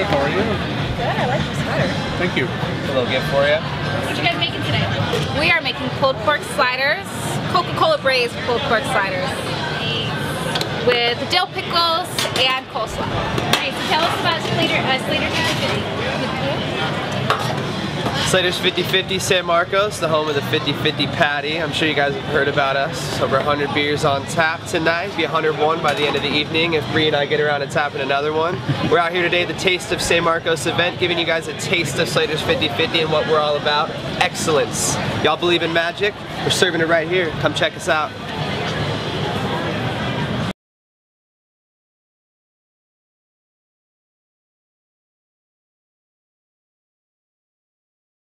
Good, how are you? Good, I like your sweater. Thank you. A little gift for you. What are you guys making today? We are making pulled pork sliders, Coca-Cola braised pulled pork sliders with dill pickles and coleslaw. Nice. So tell us about Slater's 50/50. Slater's 50/50 San Marcos, the home of the 50/50 patty. I'm sure you guys have heard about us. Over 100 beers on tap tonight. It'll be 101 by the end of the evening if Bree and I get around to tapping another one. We're out here today at the Taste of San Marcos event, giving you guys a taste of Slater's 50/50 and what we're all about. Excellence. Y'all believe in magic? We're serving it right here. Come check us out.